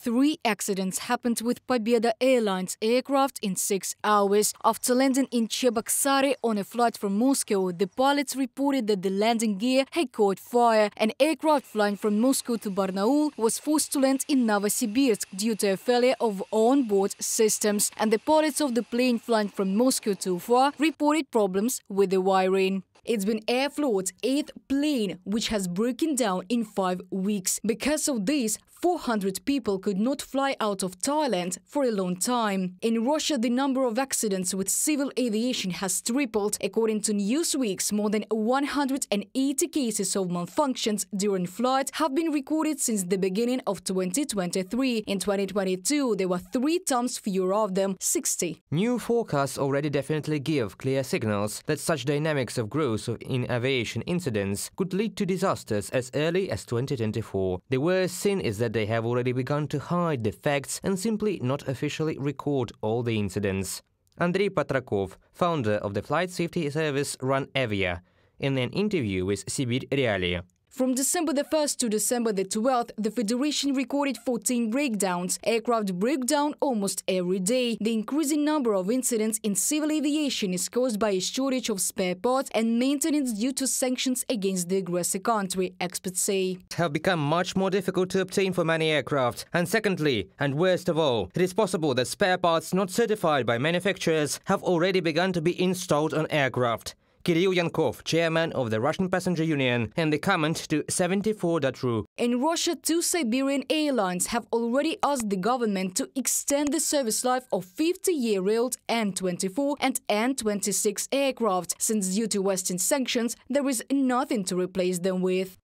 Three accidents happened with Pobeda Airlines aircraft in 6 hours. After landing in Cheboksary on a flight from Moscow, the pilots reported that the landing gear had caught fire. An aircraft flying from Moscow to Barnaul was forced to land in Novosibirsk due to a failure of onboard systems, and the pilots of the plane flying from Moscow to Ufa reported problems with the wiring. It's been Airfloat's 8th plane, which has broken down in 5 weeks. Because of this, 400 people could not fly out of Thailand for a long time. In Russia, the number of accidents with civil aviation has tripled. According to Newsweek, more than 180 cases of malfunctions during flight have been recorded since the beginning of 2023. In 2022, there were 3 times fewer of them, 60. New forecasts already definitely give clear signals that such dynamics of growth in aviation incidents could lead to disasters as early as 2024. The worst sin is that they have already begun to hide the facts and simply not officially record all the incidents. Andrei Patrakov, founder of the flight safety service RunAvia, in an interview with Sibir Realia. From December the 1st to December the 12th, the Federation recorded 14 breakdowns. Aircraft broke down almost every day. The increasing number of incidents in civil aviation is caused by a shortage of spare parts and maintenance due to sanctions against the aggressor country, experts say. Have become much more difficult to obtain for many aircraft. And secondly, and worst of all, it is possible that spare parts not certified by manufacturers have already begun to be installed on aircraft. Kirill Yankov, chairman of the Russian Passenger Union, and the comment to 74.ru. In Russia, 2 Siberian airlines have already asked the government to extend the service life of 50-year-old N-24 and N-26 aircraft, since due to Western sanctions, there is nothing to replace them with.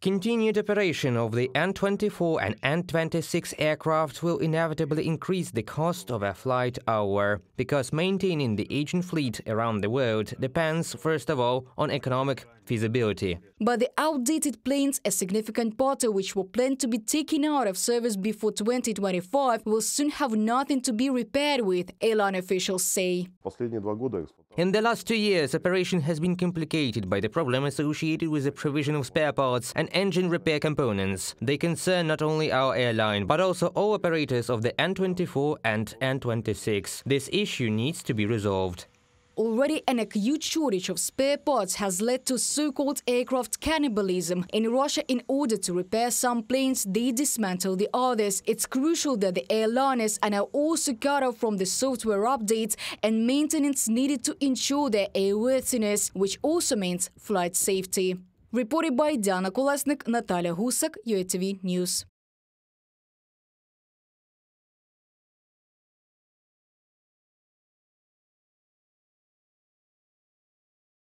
Continued operation of the N-24 and N-26 aircraft will inevitably increase the cost of a flight hour, because maintaining the aging fleet around the world depends, first of all, on economic feasibility. But the outdated planes, a significant part of which were planned to be taken out of service before 2025, will soon have nothing to be repaired with, airline officials say. In the last 2 years, operation has been complicated by the problem associated with the provision of spare parts and engine repair components. They concern not only our airline, but also all operators of the N-24 and N-26. This issue needs to be resolved. Already an acute shortage of spare parts has led to so-called aircraft cannibalism. In Russia, in order to repair some planes, they dismantle the others. It's crucial that the airliners are now also cut off from the software updates and maintenance needed to ensure their airworthiness, which also means flight safety. Reported by Diana Kolesnik, Natalia Husak, UATV News.